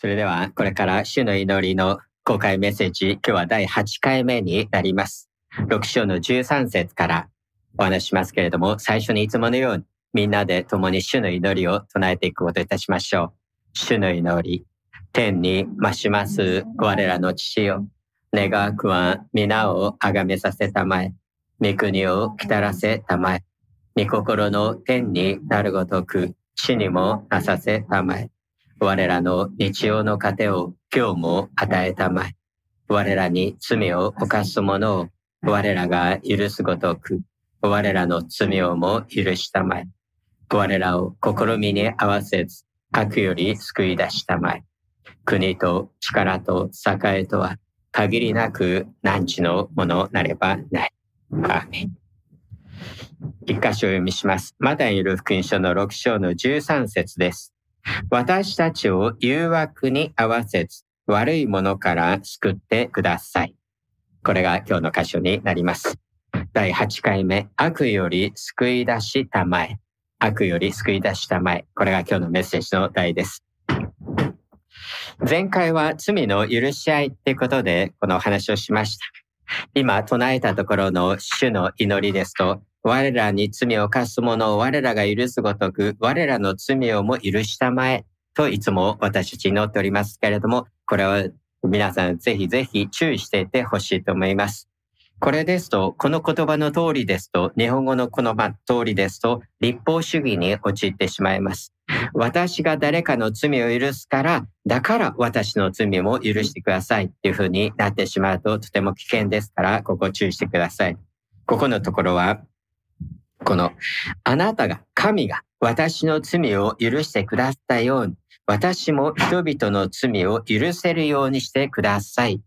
それではこれから主の祈りの公開メッセージ、今日は第8回目になります。6章の13節からお話ししますけれども、最初にいつものようにみんなで共に主の祈りを唱えていくこといたしましょう。主の祈り。天にまします我らの父よ、願うくは皆をあがめさせたまえ、御国をきたらせたまえ、御心の天になるごとく地にもなさせたまえ、我らの日用の糧を今日も与えたまえ、我らに罪を犯す者を我らが許すごとく、我らの罪をも許したまえ、我らを試みに合わせず悪より救い出したまえ、国と力と栄とは限りなく汝のものなればない。アーメン。一箇所読みします。マタイによる福音書の6章の13節です。私たちを誘惑に合わせず悪いものから救ってください。これが今日の箇所になります。第8回目、悪より救い出したまえ。悪より救い出したまえ、これが今日のメッセージの題です。前回は罪の許し合いってことでこの話をしました。今唱えたところの主の祈りですと、我らに罪を犯す者を我らが許すごとく、我らの罪をも許したまえといつも私たち祈っておりますけれども、これは皆さんぜひぜひ注意していてほしいと思います。これですと、この言葉の通りですと、日本語のこの通りですと、立法主義に陥ってしまいます。私が誰かの罪を許すから、だから私の罪も許してくださいっていうふうになってしまうととても危険ですから、ここ注意してください。ここのところは、この、あなたが、神が私の罪を許してくださったように、私も人々の罪を許せるようにしてください。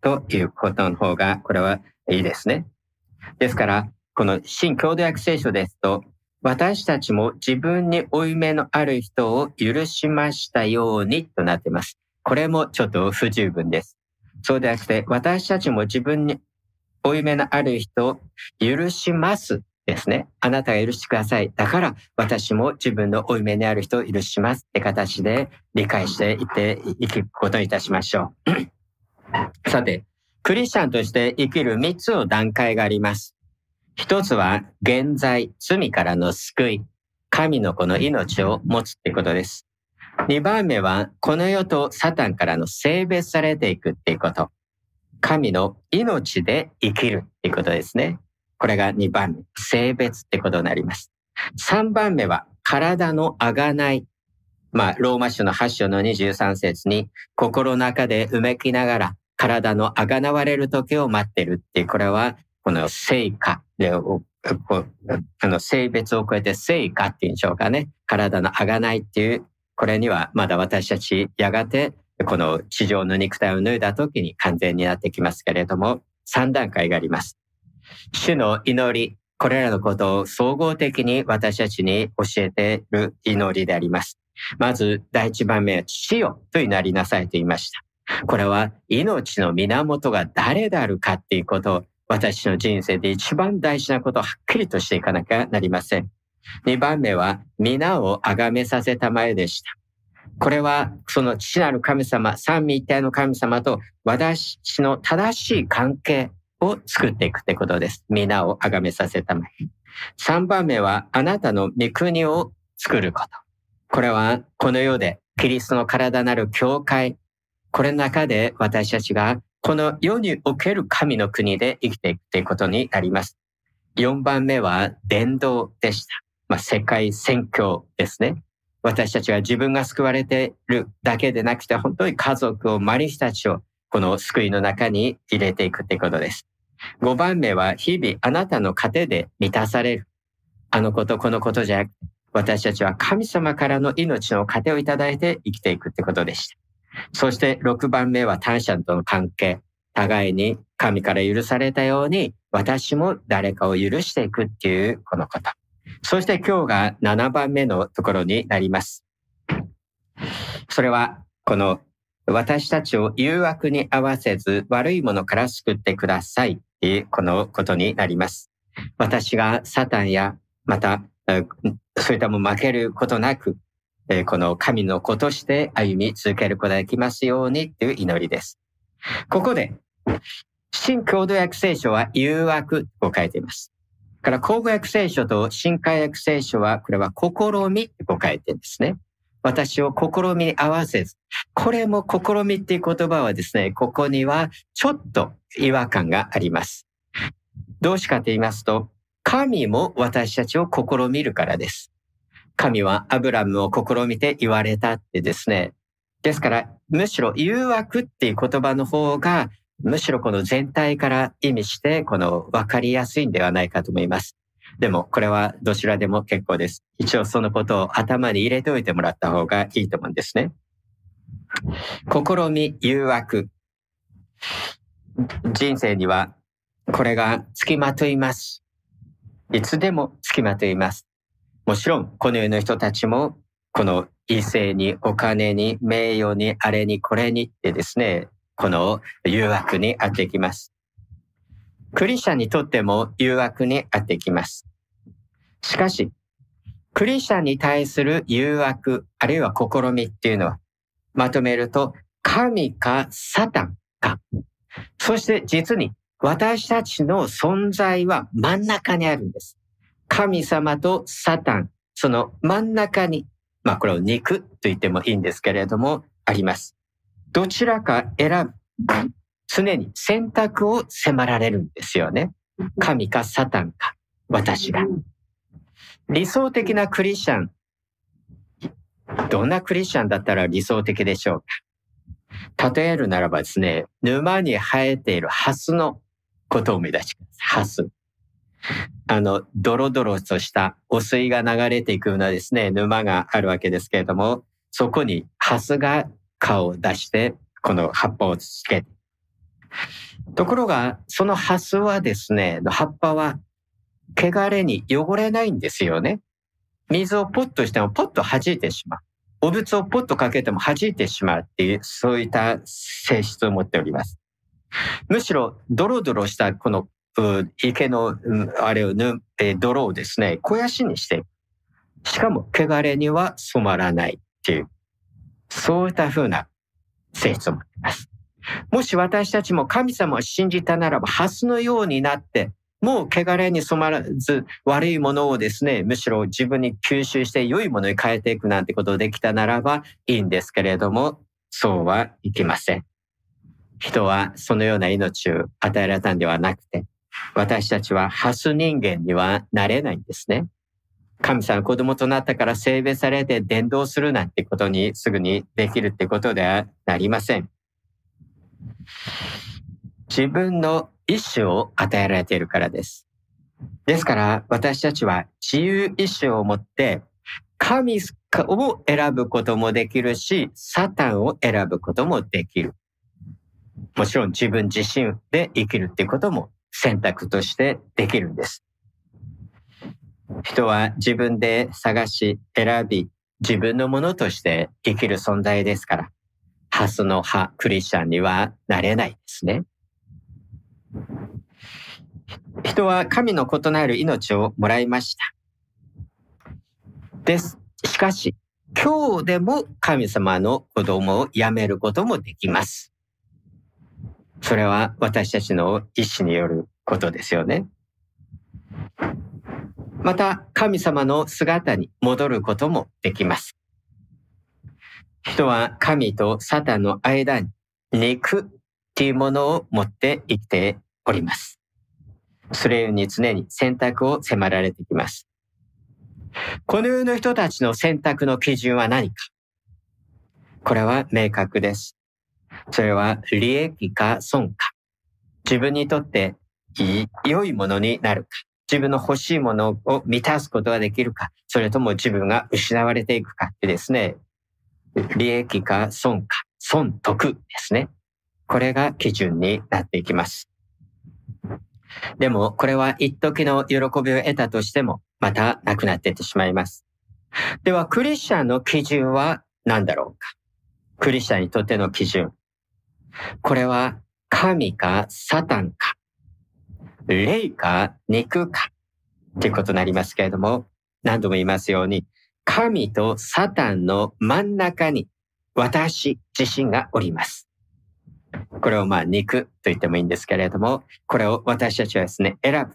ということの方が、これはいいですね。ですから、この新共同訳聖書ですと、私たちも自分に負い目のある人を許しましたようにとなっています。これもちょっと不十分です。そうではなくて、私たちも自分に負い目のある人を許しますですね。あなたが許してください。だから私も自分の負い目にある人を許しますって形で理解していっていくことにいたしましょう。さて、クリスチャンとして生きる3つの段階があります。一つは現在、罪からの救い、神の子の命を持つっていうことです。2番目はこの世とサタンからの性別されていくっていうこと。神の命で生きるっていうことですね。これが2番目、性別ってことになります。3番目は体の贖い。ローマ書の8章の23節に、心の中でうめきながら体の贖われる時を待ってるっていう、これはこの聖化で、性別を超えて聖化っていうんでしょうかね。体の贖いっていう、これにはまだ私たちやがてこの地上の肉体を脱いだ時に完全になってきますけれども、3段階があります。主の祈り、これらのことを総合的に私たちに教えている祈りであります。まず第一番目は、父よと祈りなさいと言いました。これは命の源が誰であるかっていうことを、私の人生で一番大事なことをはっきりとしていかなきゃなりません。2番目は皆を崇めさせたまえでした。これはその父なる神様、三位一体の神様と私の正しい関係を作っていくってことです。皆を崇めさせたまえ。3番目はあなたの御国を作ること。これはこの世でキリストの体なる教会、これの中で私たちがこの世における神の国で生きていくということになります。4番目は伝道でした。世界宣教ですね。私たちは自分が救われているだけでなくて、本当に家族を、マリスたちをこの救いの中に入れていくということです。5番目は日々あなたの糧で満たされる。あのことこのことじゃなくて、私たちは神様からの命の糧をいただいて生きていくってことでした。そして6番目は他者との関係。互いに神から許されたように、私も誰かを許していくっていうこのこと。そして今日が7番目のところになります。それはこの私たちを誘惑に合わせず悪いものから救ってくださいっていうこのことになります。私がサタンやまたそういったも負けることなく、この神の子として歩み続けることができますようにという祈りです。ここで、新共同訳聖書は誘惑と書いています。から、口語訳聖書と新海訳聖書は、これは試みと書いているんですね。私を試みに合わせず、これも試みっていう言葉はですね、ここにはちょっと違和感があります。どうしかと言いますと、神も私たちを試みるからです。神はアブラムを試みて言われたってですね。ですから、むしろ誘惑っていう言葉の方が、むしろこの全体から意味して、この分かりやすいんではないかと思います。でも、これはどちらでも結構です。一応そのことを頭に入れておいてもらった方がいいと思うんですね。試み、誘惑。人生にはこれがつきまといます。いつでもつきまといます。もちろん、この世の人たちも、この異性に、お金に、名誉に、あれに、これにってですね、この誘惑にあってきます。クリスチャンにとっても誘惑にあってきます。しかし、クリスチャンに対する誘惑、あるいは試みっていうのは、まとめると、神かサタンか。そして実に、私たちの存在は真ん中にあるんです。神様とサタン、その真ん中に、まあこれを肉と言ってもいいんですけれども、あります。どちらか選ぶ。常に選択を迫られるんですよね。神かサタンか、私が。理想的なクリスチャン。どんなクリスチャンだったら理想的でしょうか。例えるならばですね、沼に生えているハスのことを思い出してください。ハス。ドロドロとした汚水が流れていくようなですね、沼があるわけですけれども、そこにハスが顔を出して、この葉っぱをつけて、ところが、そのハスはですね、葉っぱは、汚れに汚れないんですよね。水をポッとしてもポッと弾いてしまう。お仏をポッとかけても弾いてしまうっていう、そういった性質を持っております。むしろ、ドロドロしたこの池の、あれを泥をですね、肥やしにして、しかも、汚れには染まらないっていう、そういった風な性質を持っています。もし私たちも神様を信じたならば、ハスのようになって、もう汚れに染まらず、悪いものをですね、むしろ自分に吸収して良いものに変えていくなんてことをできたならばいいんですけれども、そうはいきません。人はそのような命を与えられたんではなくて、私たちはハス人間にはなれないんですね。神様の子供となったから聖別されて伝道するなんてことにすぐにできるってことではなりません。自分の意志を与えられているからです。ですから私たちは自由意志を持って神を選ぶこともできるし、サタンを選ぶこともできる。もちろん自分自身で生きるっていうことも選択としてできるんです。人は自分で探し、選び、自分のものとして生きる存在ですから。ハスの葉、クリスチャンにはなれないですね。人は神の異なる命をもらいました。です。しかし、今日でも神様の子供をやめることもできます。それは私たちの意志によることですよね。また、神様の姿に戻ることもできます。人は神とサタンの間に肉っていうものを持って生きております。それに常に選択を迫られてきます。この世の人たちの選択の基準は何か。これは明確です。それは利益か損か。自分にとって良いものになるか。自分の欲しいものを満たすことができるか。それとも自分が失われていくかってですね。利益か損か、損得ですね。これが基準になっていきます。でも、これは一時の喜びを得たとしても、またなくなっていってしまいます。では、クリスチャンの基準は何だろうか。クリスチャンにとっての基準。これは、神かサタンか、霊か肉か、ということになりますけれども、何度も言いますように、神とサタンの真ん中に私自身がおります。これを肉と言ってもいいんですけれども、これを私たちはですね、選ぶ。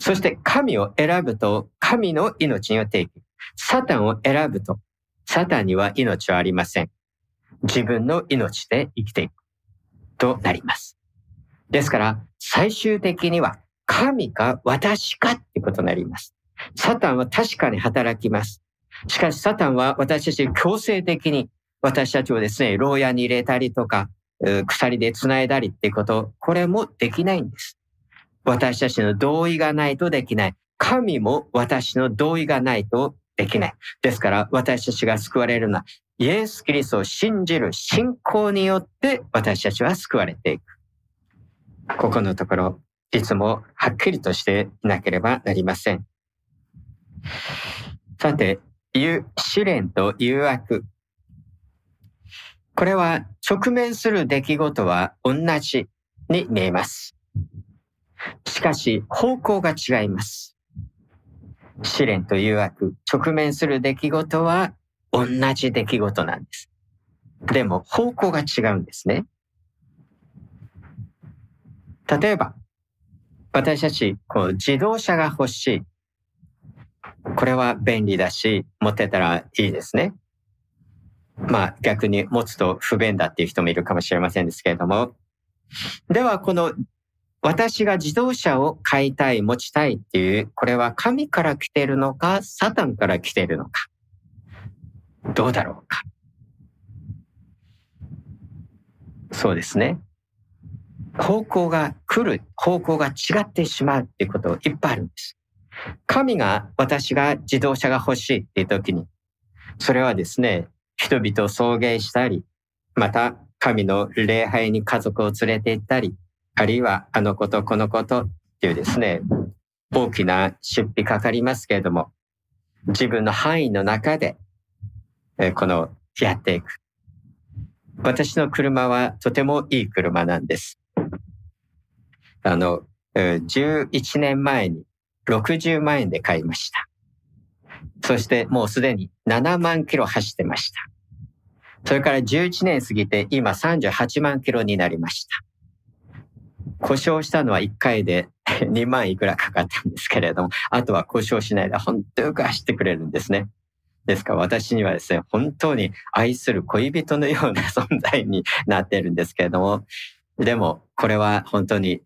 そして神を選ぶと神の命を提供。サタンを選ぶとサタンには命はありません。自分の命で生きていくとなります。ですから最終的には神か私かということになります。サタンは確かに働きます。しかしサタンは私たち強制的に私たちをですね、牢屋に入れたりとか、鎖で繋いだりっていうこと、これもできないんです。私たちの同意がないとできない。神も私の同意がないとできない。ですから私たちが救われるのは、イエス・キリストを信じる信仰によって私たちは救われていく。ここのところ、いつもはっきりとしていなければなりません。さて、試練と誘惑。これは直面する出来事は同じに見えます。しかし方向が違います。試練と誘惑、直面する出来事は同じ出来事なんです。でも方向が違うんですね。例えば、私たち自動車が欲しい。これは便利だし、持ってたらいいですね。逆に持つと不便だっていう人もいるかもしれませんですけれども。では、私が自動車を買いたい、持ちたいっていう、これは神から来ているのか、サタンから来ているのか。どうだろうか。そうですね。方向が来る、方向が違ってしまうっていうこといっぱいあるんです。神が私が自動車が欲しいっていう時に、それはですね、人々を送迎したり、また神の礼拝に家族を連れて行ったり、あるいはあのことこのことっていうですね、大きな出費かかりますけれども、自分の範囲の中で、やっていく。私の車はとてもいい車なんです。11年前に60万円で買いました。そしてもうすでに7万キロ走ってました。それから11年過ぎて今38万キロになりました。故障したのは1回で2万いくらかかったんですけれども、あとは故障しないで本当によく走ってくれるんですね。ですから私にはですね、本当に愛する恋人のような存在になっているんですけれども、でもこれは本当に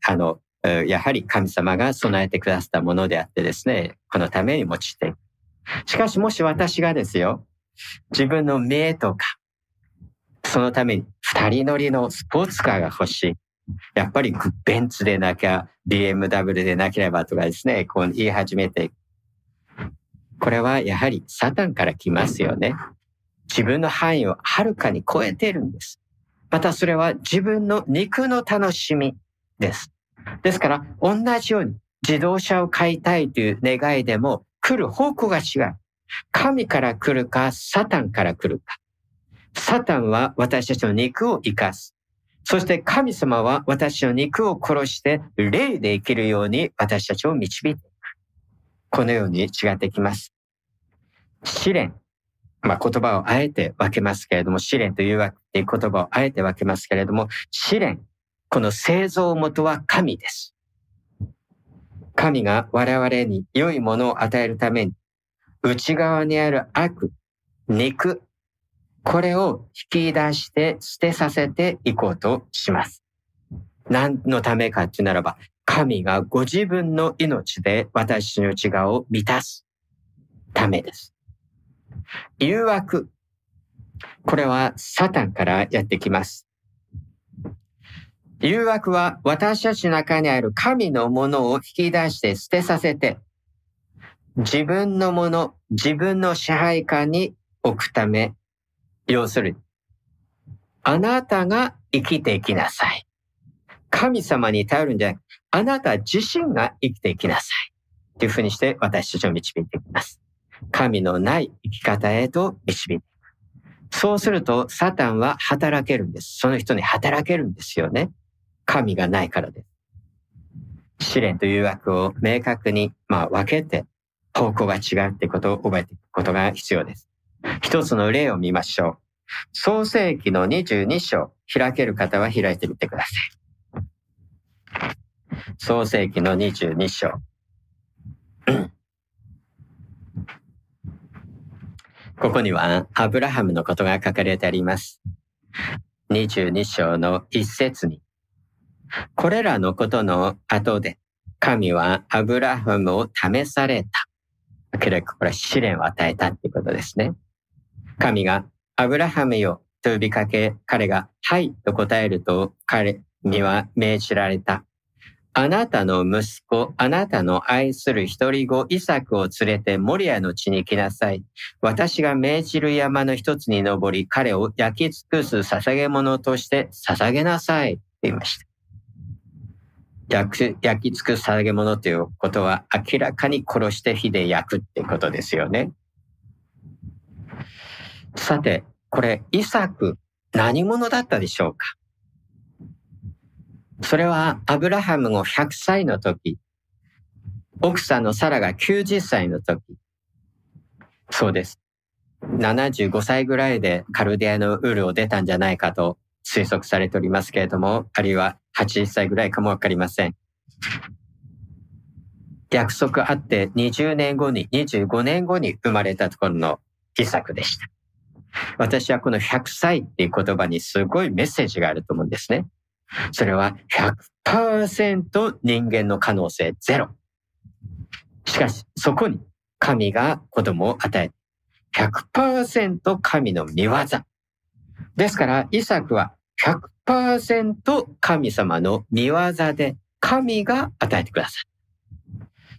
やはり神様が備えてくださったものであってですね、このために用いていく。しかしもし私がですよ、自分の名とか、そのために二人乗りのスポーツカーが欲しい。やっぱりベンツでなきゃ、BMW でなければとかですね、言い始めていく。これはやはりサタンから来ますよね。自分の範囲をはるかに超えているんです。またそれは自分の肉の楽しみです。ですから同じように自動車を買いたいという願いでも、来る方向が違う。神から来るか、サタンから来るか。サタンは私たちの肉を生かす。そして神様は私の肉を殺して、霊で生きるように私たちを導いていく。このように違ってきます。試練。言葉をあえて分けますけれども、試練と誘惑っていう言葉をあえて分けますけれども、試練。この製造元は神です。神が我々に良いものを与えるために、内側にある悪、肉、これを引き出して捨てさせていこうとします。何のためかってならば、神がご自分の命で私の内側を満たすためです。誘惑、これはサタンからやってきます。誘惑は私たちの中にある神のものを引き出して捨てさせて、自分のもの、自分の支配下に置くため、要するに、あなたが生きていきなさい。神様に頼るんじゃなく、あなた自身が生きていきなさい。というふうにして私たちを導いていきます。神のない生き方へと導いていく。そうすると、サタンは働けるんです。その人に働けるんですよね。神がないからです。試練と誘惑を明確に分けて、方向が違うってことを覚えていくことが必要です。一つの例を見ましょう。創世記の22章、開ける方は開いてみてください。創世記の22章。ここにはアブラハムのことが書かれてあります。22章の一節に、これらのことの後で、神はアブラハムを試された。これは試練を与えたってことですね。神がアブラハムよと呼びかけ、彼がはいと答えると、彼には命じられた。あなたの息子、あなたの愛する一人子イサクを連れてモリアの地に来なさい。私が命じる山の一つに登り、彼を焼き尽くす捧げ物として捧げなさいと言いました。焼き尽くす捧げ物ということは、明らかに殺して火で焼くってことですよね。さて、これイサク何者だったでしょうか？それはアブラハムが100歳の時、奥さんのサラが90歳の時、そうです。75歳ぐらいでカルデアのウールを出たんじゃないかと推測されておりますけれども、あるいは80歳ぐらいかもわかりません。約束あって20年後に、25年後に生まれたところのイサクでした。私はこの100歳っていう言葉にすごいメッセージがあると思うんですね。それは 100% 人間の可能性ゼロ。しかしそこに神が子供を与え、100% 神の御業。ですからイサクは 100% 神様の御業で神が与えてください。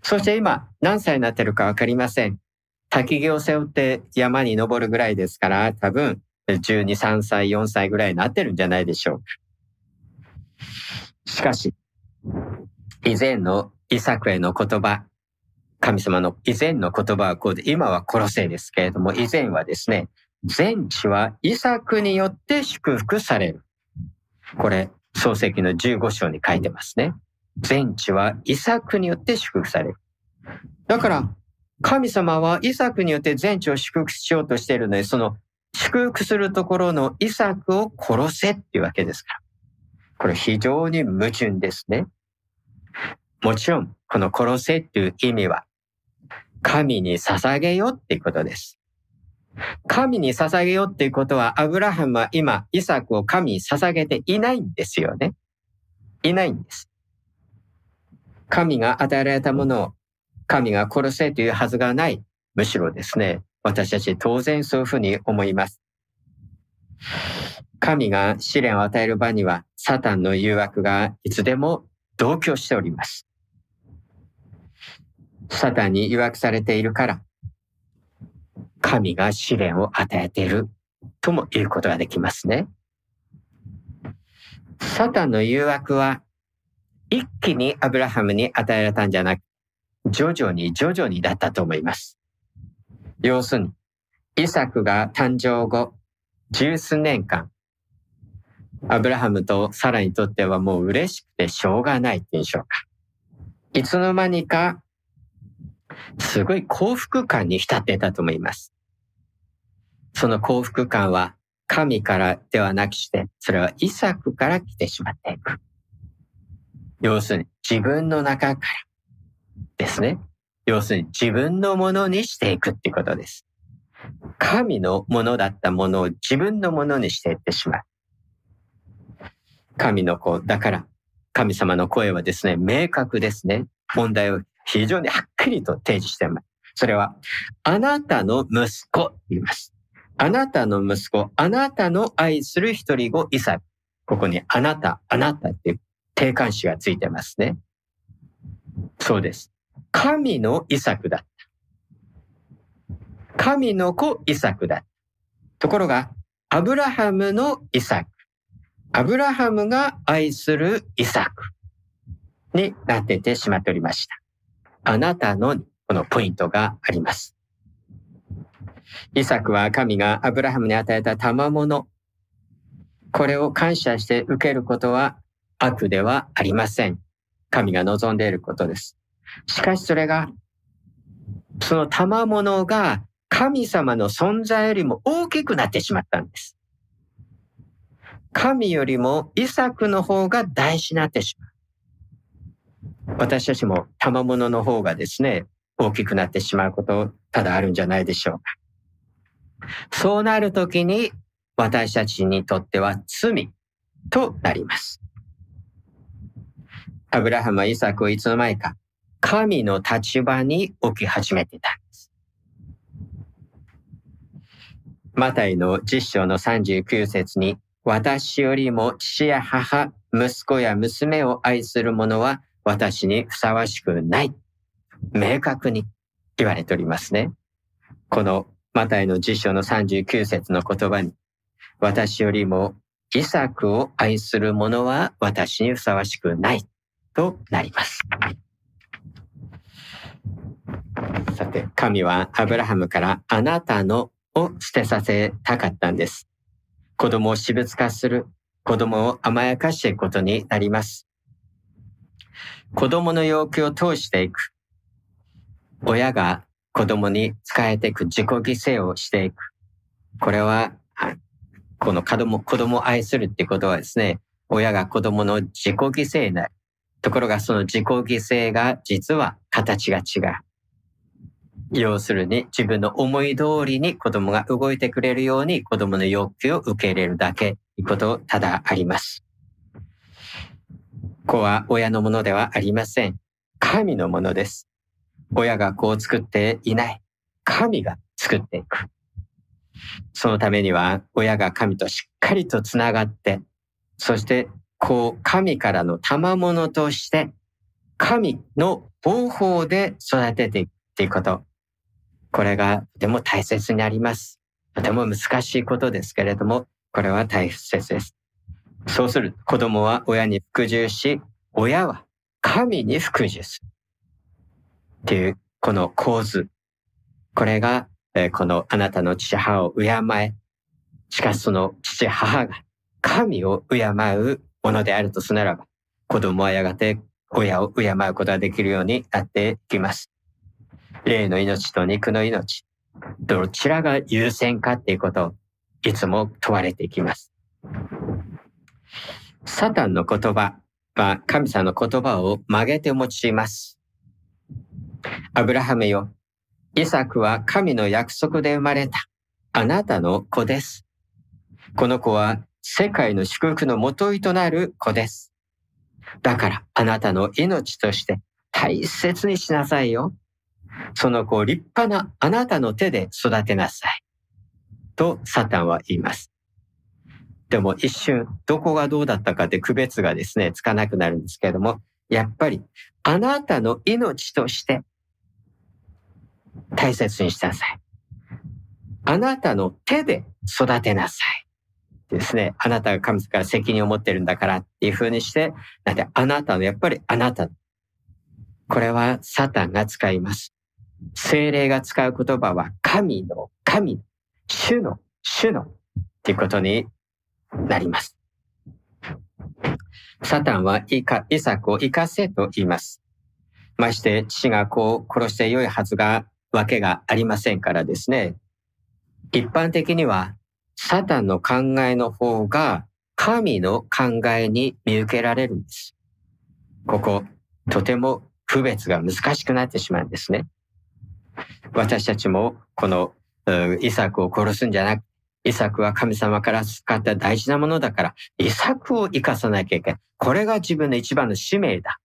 そして今何歳になっているかわかりません。焚木を背負って山に登るぐらいですから、多分12、3歳、4歳ぐらいになってるんじゃないでしょうか。しかし、以前のイサクへの言葉、神様の以前の言葉はこうで、今は殺せですけれども、以前はですね、全地はイサクによって祝福される。これ、創世記の15章に書いてますね。全地はイサクによって祝福される。だから、神様はイサクによって全地を祝福しようとしているので、その祝福するところのイサクを殺せっていうわけですから。これ非常に矛盾ですね。もちろん、この殺せっていう意味は、神に捧げよっていうことです。神に捧げよっていうことは、アブラハムは今、イサクを神に捧げていないんですよね。いないんです。神が与えられたものを、神が殺せというはずがない。むしろですね、私たち当然そういうふうに思います。神が試練を与える場には、サタンの誘惑がいつでも同居しております。サタンに誘惑されているから、神が試練を与えているとも言うことができますね。サタンの誘惑は、一気にアブラハムに与えられたんじゃなく、徐々に徐々にだったと思います。要するに、イサクが誕生後、十数年間、アブラハムとサラにとってはもう嬉しくてしょうがないっていうんでしょうか。いつの間にか、すごい幸福感に浸っていたと思います。その幸福感は神からではなくして、それはイサクから来てしまっていく。要するに自分の中からですね。要するに自分のものにしていくっていうことです。神のものだったものを自分のものにしていってしまう。神の子だから、神様の声はですね、明確ですね。問題を非常にはっきりと提示しています。それは、あなたの息子と言います。あなたの息子、あなたの愛する一人子イサク。ここにあなたっていう定冠詞がついてますね。そうです。神のイサクだった。神の子イサクだった。ところが、アブラハムのイサク。アブラハムが愛するイサクになっていてしまっておりました。あなたのこのポイントがあります。イサクは神がアブラハムに与えた賜物。これを感謝して受けることは悪ではありません。神が望んでいることです。しかしそれがその賜物が神様の存在よりも大きくなってしまったんです。神よりもイサクの方が大事になってしまう。私たちも賜物の方がですね、大きくなってしまうこと多々あるんじゃないでしょうか。そうなるときに私たちにとっては罪となります。アブラハムはイサクをいつの間にか神の立場に置き始めていたんです。マタイの10章の39節に、私よりも父や母、息子や娘を愛する者は私にふさわしくない。明確に言われておりますね。このマタイの10章の39節の言葉に、私よりもイサクを愛する者は私にふさわしくないとなります。さて、神はアブラハムからあなたのを捨てさせたかったんです。子供を私物化する、子供を甘やかしていくことになります。子供の要求を通していく。親が子供に仕えていく、自己犠牲をしていく。これは、この子供を愛するっていうことはですね、親が子供の自己犠牲になる。ところがその自己犠牲が実は形が違う。要するに自分の思い通りに子供が動いてくれるように子供の要求を受け入れるだけということ多々あります。子は親のものではありません。神のものです。親が子を作っていない。神が作っていく。そのためには親が神としっかりとつながって、そして子を神からの賜物として神の方法で育てていくということ。これがとても大切になります。とても難しいことですけれども、これは大切です。そうすると子供は親に服従し、親は神に服従する。っていう、この構図。これが、このあなたの父母を敬え。しかしその父母が神を敬うものであるとすならば、子供はやがて親を敬うことができるようになっていきます。霊の命と肉の命、どちらが優先かっていうことをいつも問われていきます。サタンの言葉は神様の言葉を曲げて用います。アブラハムよ、イサクは神の約束で生まれたあなたの子です。この子は世界の祝福のもといとなる子です。だからあなたの命として大切にしなさいよ。その子を立派なあなたの手で育てなさい。とサタンは言います。でも一瞬どこがどうだったかで区別がですね、つかなくなるんですけれども、やっぱりあなたの命として大切にしなさい。あなたの手で育てなさい。ですね。あなたが神様から責任を持ってるんだからっていうふうにして、なんであなたの、やっぱりあなたの。これはサタンが使います。聖霊が使う言葉は神の、主のっていうことになります。サタンはイサクを生かせと言います。まして父が子を殺して良いはずがわけがありませんからですね。一般的にはサタンの考えの方が神の考えに見受けられるんです。ここ、とても区別が難しくなってしまうんですね。私たちもこのイサクを殺すんじゃなく、イサクは神様から使った大事なものだから、イサクを生かさなきゃいけない。これが自分の一番の使命だ。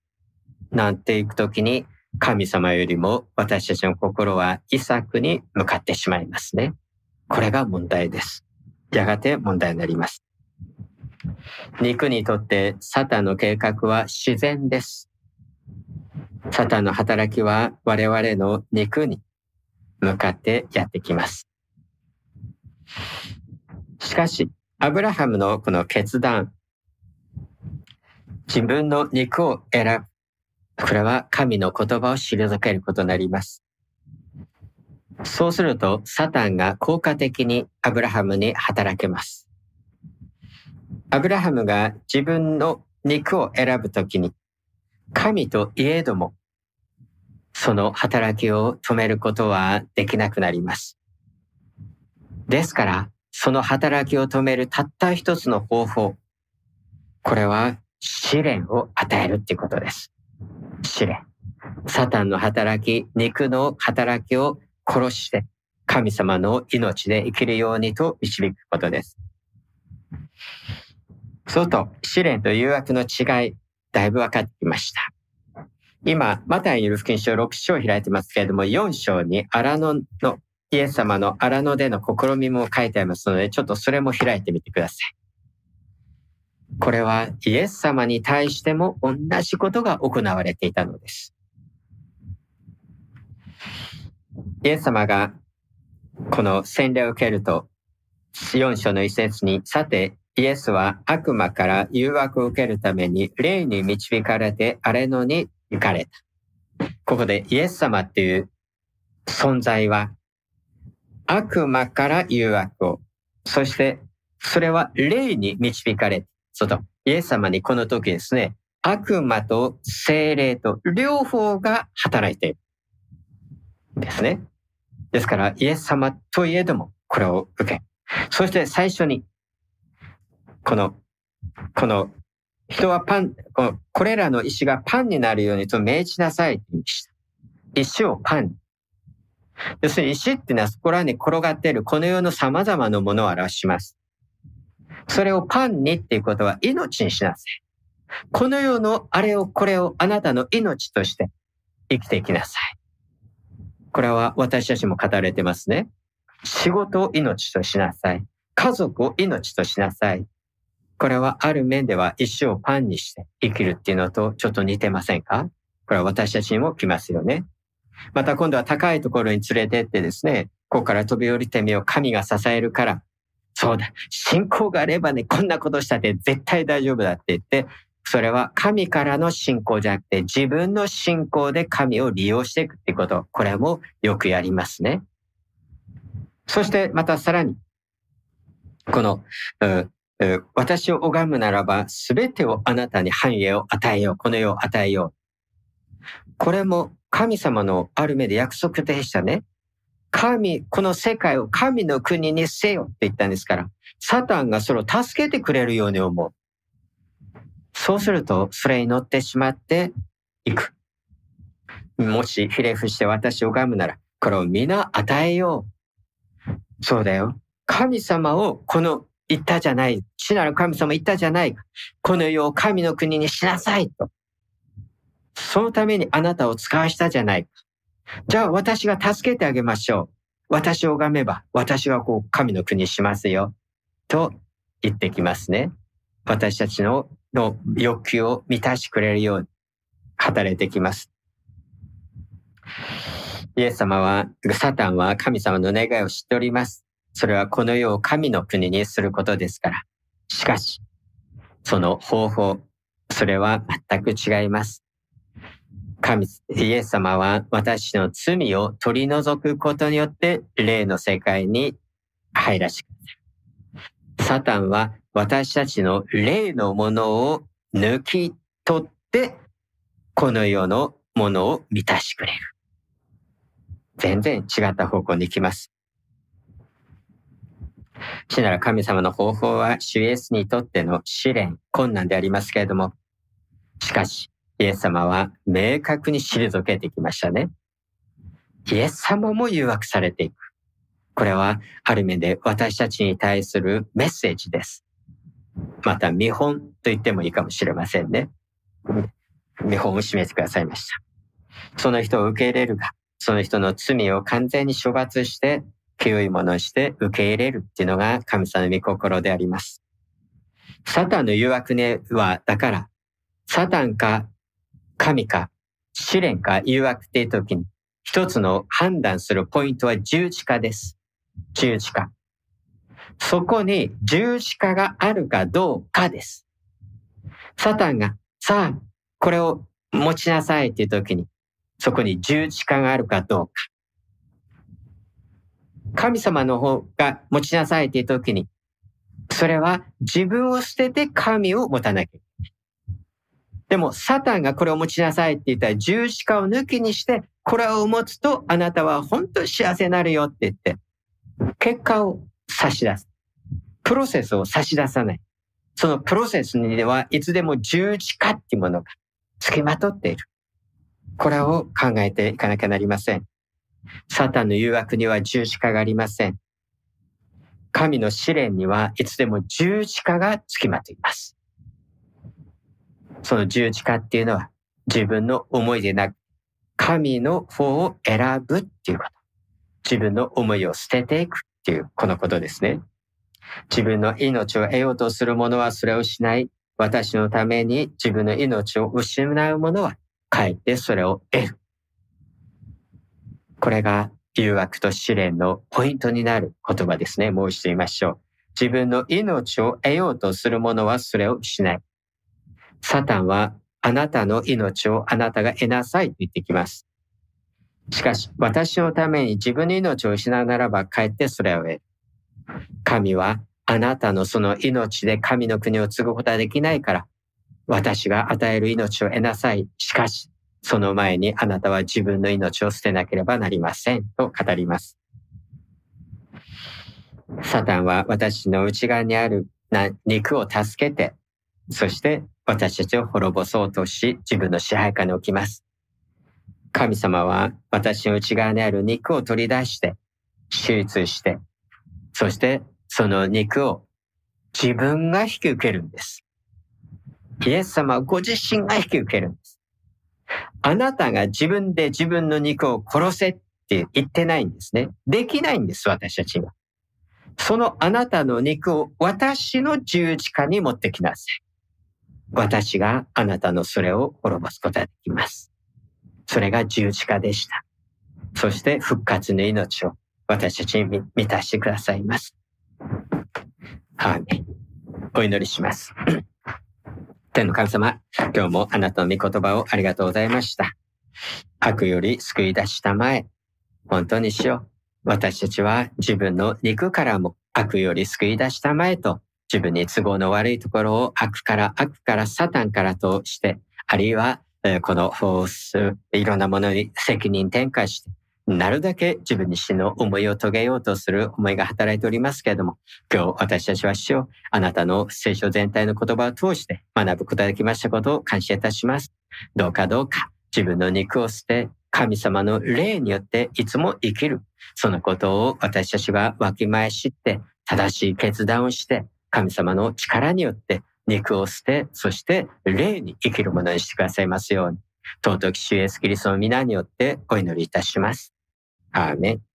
なんていくときに、神様よりも私たちの心はイサクに向かってしまいますね。これが問題です。やがて問題になります。肉にとってサタンの計画は自然です。サタンの働きは我々の肉に向かってやってきます。しかし、アブラハムのこの決断、自分の肉を選ぶ。これは神の言葉を退けることになります。そうすると、サタンが効果的にアブラハムに働けます。アブラハムが自分の肉を選ぶときに、神といえども、その働きを止めることはできなくなります。ですから、その働きを止めるたった一つの方法、これは試練を与えるっていうことです。試練。サタンの働き、肉の働きを殺して、神様の命で生きるようにと導くことです。そうと、試練と誘惑の違い、だいぶ分かってきました。今、マタイによる福音書6章を開いてますけれども、4章に荒野の、イエス様の荒野での試みも書いてありますので、ちょっとそれも開いてみてください。これはイエス様に対しても同じことが行われていたのです。イエス様がこの洗礼を受けると、4章の一節に、さてイエスは悪魔から誘惑を受けるために霊に導かれて荒野に行かれた。ここでイエス様っていう存在は、悪魔から誘惑を、そしてそれは霊に導かれて、そうとイエス様にこの時ですね、悪魔と聖霊と両方が働いているんですね。ですからイエス様といえどもこれを受け、そして最初にこの人はパン、これらの石がパンになるようにと命じなさいと言いました。石をパンに。要するに石っていうのはそこらに転がっているこの世の様々なものを表します。それをパンにっていうことは命にしなさい。この世のあれをこれをあなたの命として生きていきなさい。これは私たちも語られてますね。仕事を命としなさい。家族を命としなさい。これはある面では石をパンにして生きるっていうのとちょっと似てませんか？これは私たちにも来ますよね。また今度は高いところに連れてってですね、ここから飛び降りてみよう、神が支えるから。そうだ、信仰があればね、こんなことしたって絶対大丈夫だって言って、それは神からの信仰じゃなくて、自分の信仰で神を利用していくっていうこと、これもよくやりますね。そしてまたさらに、この、私を拝むならば、すべてをあなたに繁栄を与えよう、この世を与えよう。これも、神様のある目で約束でしたね。神、この世界を神の国にせよって言ったんですから、サタンがそれを助けてくれるように思う。そうすると、それに乗ってしまっていく。もしひれ伏して私を拝むなら、これを皆与えよう。そうだよ。神様をこの言ったじゃない。死なる神様言ったじゃないか。この世を神の国にしなさいと。そのためにあなたを使わしたじゃないか。じゃあ私が助けてあげましょう。私を拝めば私がこう神の国しますよ。と言ってきますね。私たちの欲求を満たしてくれるように働いてきます。イエス様は、サタンは神様の願いを知っております。それはこの世を神の国にすることですから。しかし、その方法、それは全く違います。イエス様は私の罪を取り除くことによって霊の世界に入らせてください。サタンは私たちの霊のものを抜き取ってこの世のものを満たしてくれる。全然違った方向に行きます。死なら神様の方法は主イエスにとっての試練、困難でありますけれども、しかし、イエス様は明確に退けてきましたね。イエス様も誘惑されていく。これはある面で私たちに対するメッセージです。また見本と言ってもいいかもしれませんね。見本を示してくださいました。その人を受け入れるが、その人の罪を完全に処罰して、清いものにして受け入れるっていうのが神様の御心であります。サタンの誘惑には、だから、サタンか、神か、試練か、誘惑っていう時に、一つの判断するポイントは十字架です。十字架。そこに十字架があるかどうかです。サタンが、さあ、これを持ちなさいっていう時に、そこに十字架があるかどうか。神様の方が持ちなさいっていう時に、それは自分を捨てて神を持たなきゃいけない。でも、サタンがこれを持ちなさいって言ったら、十字架を抜きにして、これを持つとあなたは本当に幸せになるよって言って、結果を差し出す。プロセスを差し出さない。そのプロセスにはいつでも十字架っていうものが付きまとっている。これを考えていかなきゃなりません。サタンの誘惑には十字架がありません。神の試練にはいつでも十字架が付きまといます。その十字架っていうのは自分の思いでなく、神の方を選ぶっていうこと。自分の思いを捨てていくっていう、このことですね。自分の命を得ようとする者はそれをしない。私のために自分の命を失う者は、かえってそれを得る。これが誘惑と試練のポイントになる言葉ですね。もう一度言いましょう。自分の命を得ようとする者はそれをしない。サタンはあなたの命をあなたが得なさいと言ってきます。しかし私のために自分の命を失うならばかえってそれを得る。神はあなたのその命で神の国を継ぐことはできないから、私が与える命を得なさい。しかしその前にあなたは自分の命を捨てなければなりませんと語ります。サタンは私の内側にある肉を助けて、そして私たちを滅ぼそうとし、自分の支配下に置きます。神様は私の内側にある肉を取り出して、手術して、そしてその肉を自分が引き受けるんです。イエス様ご自身が引き受けるんです。あなたが自分で自分の肉を殺せって言ってないんですね。できないんです、私たちは。そのあなたの肉を私の十字架に持ってきなさい。私があなたのそれを滅ぼすことができます。それが十字架でした。そして復活の命を私たちに満たしてくださいます。アーメン。お祈りします。天の神様、今日もあなたの御言葉をありがとうございました。悪より救い出したまえ、本当にしよう。私たちは自分の肉からも悪より救い出したまえと、自分に都合の悪いところを悪からサタンからとして、あるいはこのいろんなものに責任転嫁して、なるだけ自分自身の思いを遂げようとする思いが働いておりますけれども、今日私たちは主よ、あなたの聖書全体の言葉を通して学ぶことができましたことを感謝いたします。どうか自分の肉を捨て、神様の霊によっていつも生きる。そのことを私たちはわきまえ知って、正しい決断をして、神様の力によって肉を捨て、そして霊に生きるものにしてくださいますように。尊き主イエスキリストの皆によってお祈りいたします。アーメン。